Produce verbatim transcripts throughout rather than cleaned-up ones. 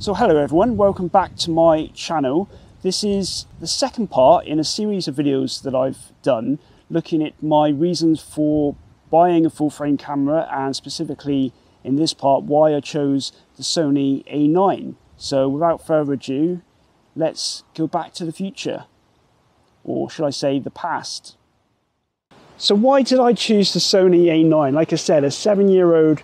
So hello everyone, welcome back to my channel. This is the second part in a series of videos that I've done looking at my reasons for buying a full frame camera, and specifically in this part why I chose the Sony A nine. So without further ado, let's go back to the future, or should I say the past. So why did I choose the Sony A nine? Like I said, a seven year old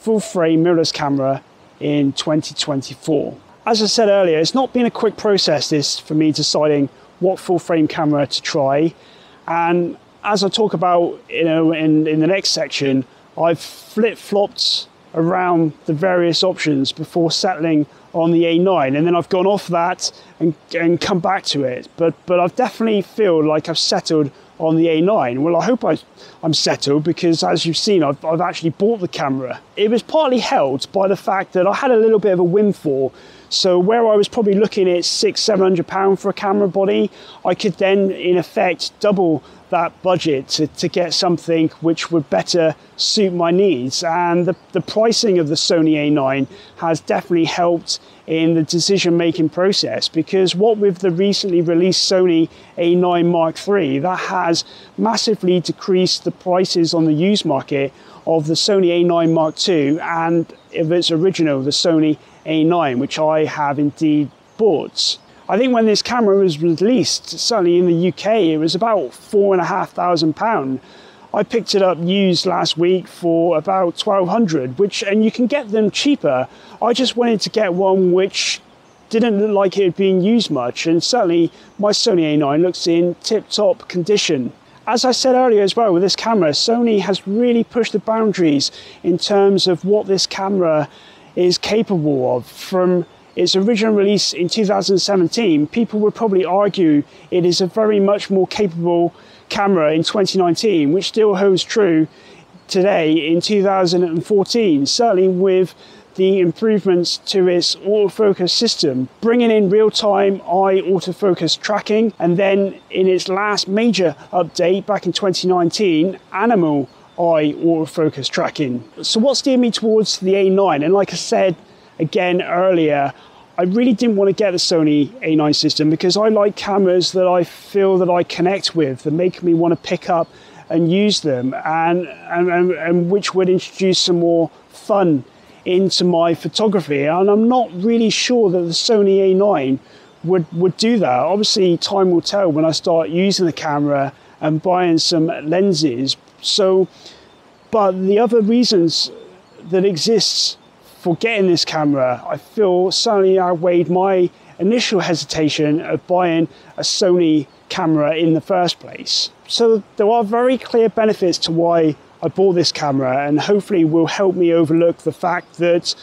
full frame mirrorless camera in twenty twenty-four. As I said earlier, it's not been a quick process this for me deciding what full frame camera to try, and as I talk about, you know, in, in the next section, I've flip-flopped around the various options before settling on the A nine, and then I've gone off that and, and come back to it, but but I definitely feel like I've settled on the A nine. Well, I hope I, I'm settled, because as you've seen, I've, I've actually bought the camera. It was partly held by the fact that I had a little bit of a windfall. So where I was probably looking at six, seven hundred pounds for a camera body, I could then in effect double that budget to, to get something which would better suit my needs. And the, the pricing of the Sony A nine has definitely helped in the decision-making process, because what with the recently released Sony A nine Mark three, that has massively decreased the prices on the used market of the Sony A nine Mark two and of its original, the Sony A nine, which I have indeed bought. I think when this camera was released, certainly in the U K, it was about four and a half thousand pounds. I picked it up used last week for about twelve hundred, which, and you can get them cheaper. I just wanted to get one which didn't look like it had been used much, and certainly my Sony A nine looks in tip-top condition. As I said earlier as well with this camera, Sony has really pushed the boundaries in terms of what this camera is capable of. From its original release in two thousand seventeen, people would probably argue it is a very much more capable camera in twenty nineteen, which still holds true today in two thousand fourteen, certainly with the improvements to its autofocus system, bringing in real-time eye autofocus tracking, and then in its last major update back in twenty nineteen, animal eye autofocus tracking. So what steered me towards the A nine? And like I said again earlier, I really didn't want to get the Sony A nine system because I like cameras that I feel that I connect with, that make me want to pick up and use them, and, and, and, and which would introduce some more fun into my photography. And I'm not really sure that the Sony A nine would, would do that. Obviously, time will tell when I start using the camera and buying some lenses. So, but the other reasons that exists for getting this camera, I feel, certainly outweighed my initial hesitation of buying a Sony camera in the first place. So there are very clear benefits to why I bought this camera, and hopefully will help me overlook the fact that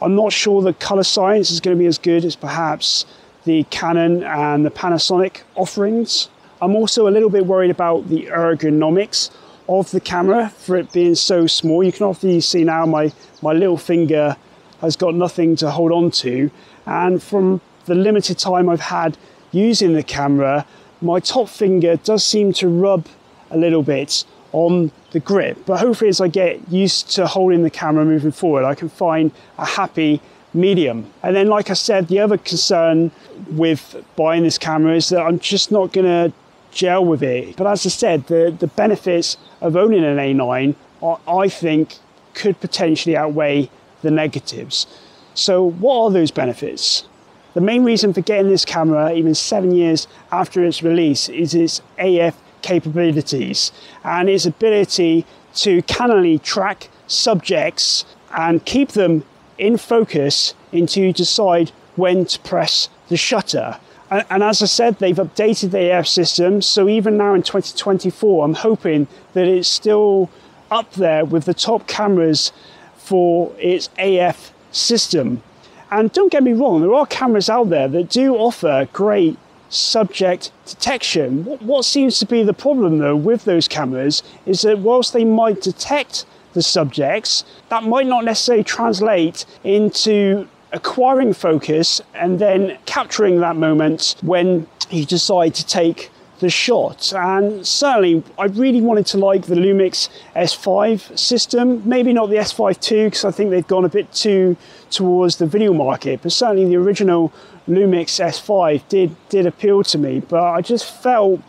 I'm not sure the color science is going to be as good as perhaps the Canon and the Panasonic offerings. I'm also a little bit worried about the ergonomics of the camera, for it being so small. You can obviously see now my, my little finger has got nothing to hold on to, and from the limited time I've had using the camera, my top finger does seem to rub a little bit on the grip, but hopefully as I get used to holding the camera moving forward, I can find a happy medium. And then like I said, the other concern with buying this camera is that I'm just not gonna gel with it. But as I said, the, the benefits of owning an A nine are, I think, could potentially outweigh the negatives. So what are those benefits? The main reason for getting this camera, even seven years after its release, is its A F capabilities and its ability to cannily track subjects and keep them in focus until you decide when to press the shutter. And, and as I said, they've updated the A F system, so even now in twenty twenty-four, I'm hoping that it's still up there with the top cameras for its A F system. And don't get me wrong, there are cameras out there that do offer great subject detection. What, what seems to be the problem though with those cameras is that whilst they might detect the subjects, that might not necessarily translate into acquiring focus and then capturing that moment when you decide to take the shot. And certainly I really wanted to like the Lumix S five system, maybe not the S five two, because I think they've gone a bit too towards the video market, but certainly the original Lumix S five did did appeal to me. But I just felt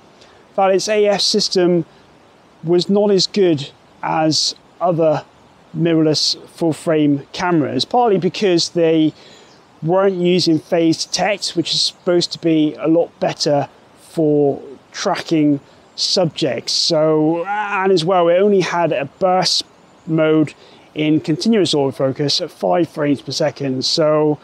that its A F system was not as good as other mirrorless full-frame cameras, partly because they weren't using phase detect, which is supposed to be a lot better for tracking subjects. So, and as well, it only had a burst mode in continuous autofocus at five frames per second. So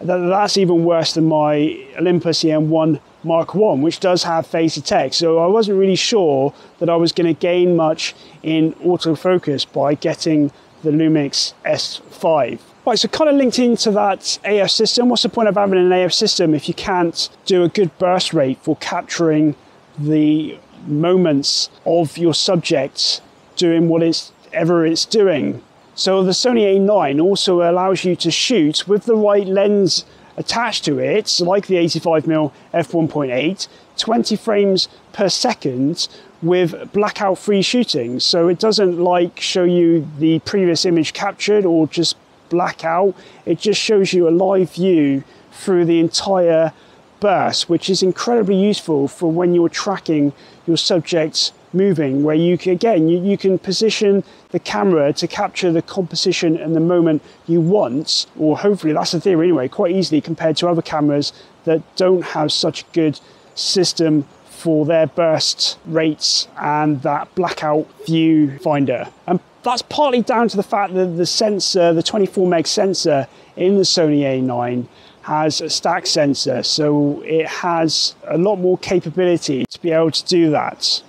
that, that's even worse than my Olympus E M one Mark one, which does have phase detect. So I wasn't really sure that I was going to gain much in autofocus by getting the Lumix S five. Right, so kind of linked into that A F system, what's the point of having an A F system if you can't do a good burst rate for capturing the moments of your subject doing whatever it's doing? So the Sony A nine also allows you to shoot with the right lens attached to it, like the eighty-five millimeter f one point eight, twenty frames per second with blackout free shooting. So it doesn't like show you the previous image captured or just blackout, it just shows you a live view through the entire burst, which is incredibly useful for when you're tracking your subjects moving, where you can, again, you, you can position the camera to capture the composition and the moment you want, or hopefully that's the theory anyway, quite easily compared to other cameras that don't have such a good system for their burst rates and that blackout viewfinder. And that's partly down to the fact that the sensor, the twenty-four meg sensor in the Sony A nine has a stack sensor, so it has a lot more capability to be able to do that.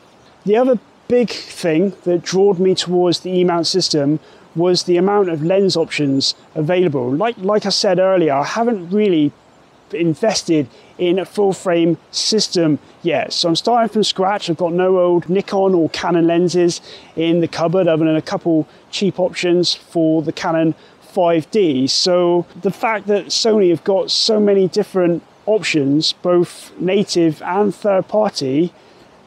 The other big thing that drawed me towards the E-mount system was the amount of lens options available. Like, like I said earlier, I haven't really invested in a full frame system yet, so I'm starting from scratch. I've got no old Nikon or Canon lenses in the cupboard other than a couple cheap options for the Canon five D. So the fact that Sony have got so many different options, both native and third party,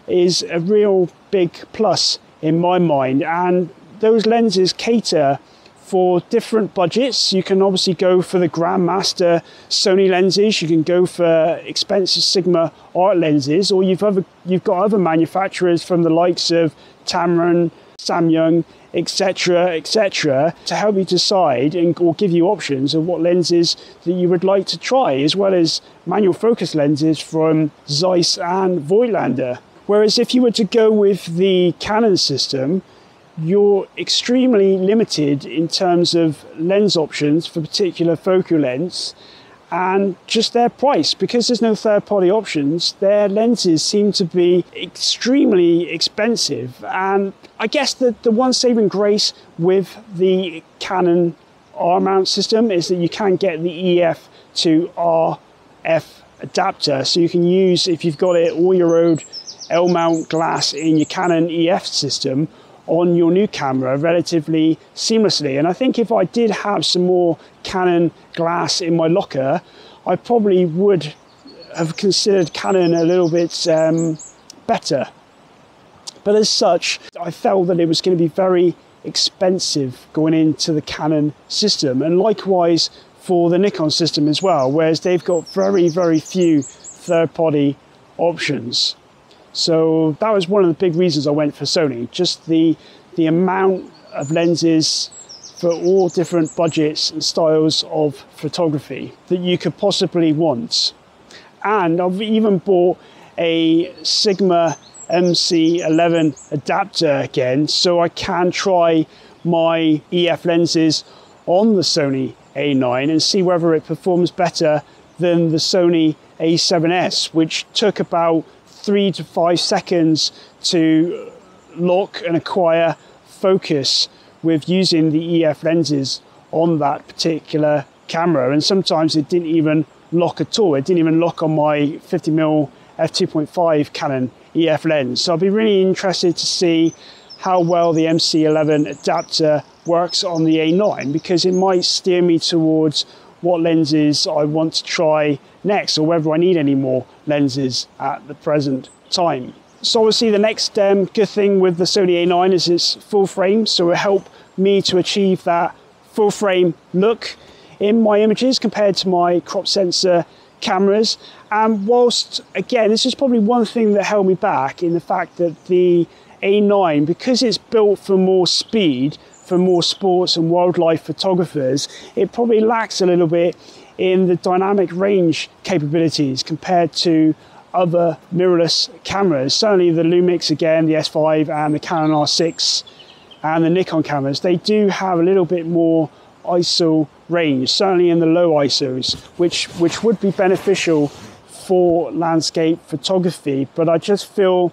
is a real big plus in my mind, and those lenses cater for different budgets. You can obviously go for the Grandmaster Sony lenses, you can go for expensive Sigma Art lenses, or you've, other, you've got other manufacturers from the likes of Tamron, Samyang, etc, et cetera, to help you decide and or give you options of what lenses that you would like to try, as well as manual focus lenses from Zeiss and Voigtlander. Whereas if you were to go with the Canon system, you're extremely limited in terms of lens options for particular focal lengths and just their price. Because there's no third-party options, their lenses seem to be extremely expensive. And I guess the, the one saving grace with the Canon R-mount system is that you can get the E F to R F adapter. So you can use, if you've got it, all your old L-mount glass in your Canon E F system on your new camera relatively seamlessly. And I think if I did have some more Canon glass in my locker, I probably would have considered Canon a little bit um, better. But as such, I felt that it was going to be very expensive going into the Canon system, and likewise for the Nikon system as well, whereas they've got very, very few third-party options. So that was one of the big reasons I went for Sony, just the the amount of lenses for all different budgets and styles of photography that you could possibly want. And I've even bought a Sigma M C eleven adapter again, so I can try my E F lenses on the Sony A nine and see whether it performs better than the Sony A seven S, which took about three to five seconds to lock and acquire focus with using the E F lenses on that particular camera. And sometimes it didn't even lock at all. It didn't even lock on my fifty millimeter f two point five Canon E F lens. So I'll be really interested to see how well the M C eleven adapter works on the A nine, because it might steer me towards what lenses I want to try next, or whether I need any more lenses at the present time. So obviously the next um, good thing with the Sony A nine is it's full frame, so it'll help me to achieve that full frame look in my images compared to my crop sensor cameras. And whilst, again, this is probably one thing that held me back in the fact that the A nine, because it's built for more speed, for more sports and wildlife photographers, it probably lacks a little bit in the dynamic range capabilities compared to other mirrorless cameras. Certainly the Lumix, again, the S five and the Canon R six and the Nikon cameras, they do have a little bit more I S O range, certainly in the low I S Os, which which would be beneficial for landscape photography. But I just feel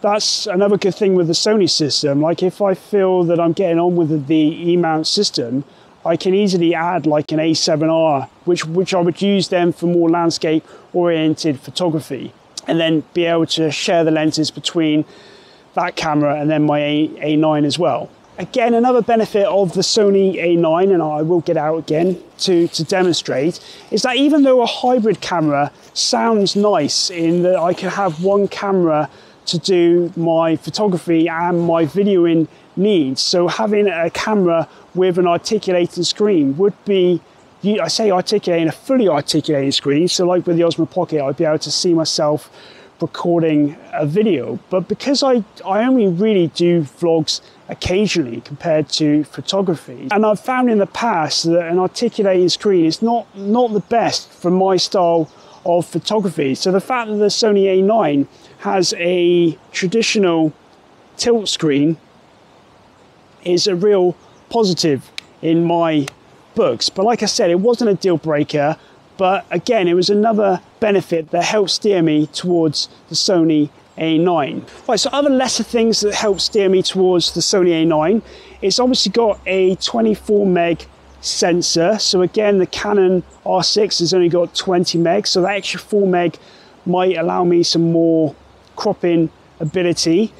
that's another good thing with the Sony system. Like, if I feel that I'm getting on with the E-mount system, I can easily add like an A seven R, which which I would use then for more landscape oriented photography, and then be able to share the lenses between that camera and then my A nine as well. Again, another benefit of the Sony A nine, and I will get out again to, to demonstrate, is that even though a hybrid camera sounds nice in that I can have one camera to do my photography and my videoing needs, so having a camera with an articulating screen would be, I say articulating, a fully articulating screen, so like with the Osmo Pocket, I'd be able to see myself recording a video. But because I, I only really do vlogs occasionally compared to photography, and I've found in the past that an articulating screen is not, not the best for my style of photography. So the fact that the Sony A nine has a traditional tilt screen is a real positive in my books. But like I said, it wasn't a deal breaker. But again, it was another benefit that helped steer me towards the Sony A nine. Right, so other lesser things that helped steer me towards the Sony A nine, it's obviously got a twenty-four meg sensor. So again, the Canon R six has only got twenty meg, so that extra four meg might allow me some more cropping ability.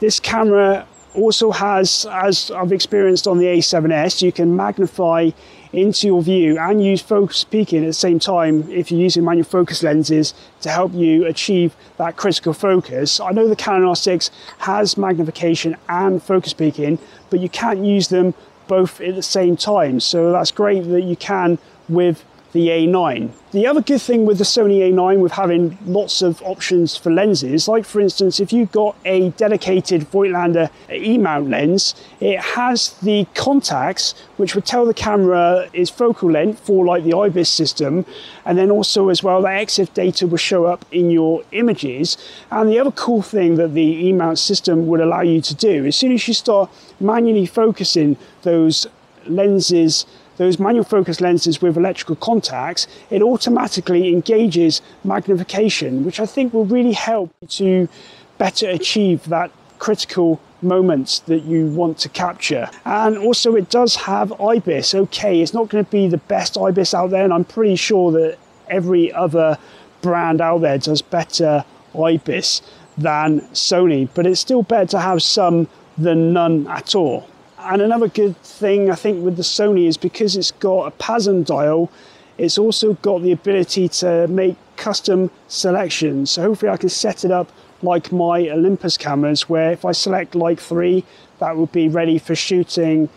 This camera also has, as I've experienced on the A seven S, you can magnify into your view and use focus peaking at the same time if you're using manual focus lenses to help you achieve that critical focus. I know the Canon R six has magnification and focus peaking, but you can't use them both at the same time, so that's great that you can with the A nine. The other good thing with the Sony A nine, with having lots of options for lenses, like for instance, if you've got a dedicated Voigtlander E-mount lens, it has the contacts which would tell the camera its focal length for like the IBIS system, and then also as well the EXIF data will show up in your images. And the other cool thing that the E-mount system would allow you to do, as soon as you start manually focusing those lenses, those manual focus lenses with electrical contacts, it automatically engages magnification, which I think will really help to better achieve that critical moments that you want to capture. And also it does have IBIS. Okay, it's not going to be the best IBIS out there, and I'm pretty sure that every other brand out there does better IBIS than Sony, but it's still better to have some than none at all. And another good thing I think with the Sony is because it's got a P A S M dial, it's also got the ability to make custom selections. So hopefully I can set it up like my Olympus cameras, where if I select like three, that would be ready for shooting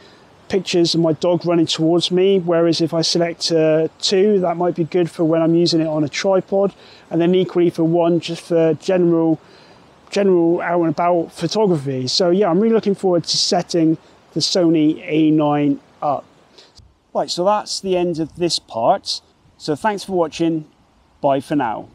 pictures of my dog running towards me. Whereas if I select uh, two, that might be good for when I'm using it on a tripod. And then equally for one, just for general, general out and about photography. So yeah, I'm really looking forward to setting the Sony A nine up. Right, so that's the end of this part. So thanks for watching. Bye for now.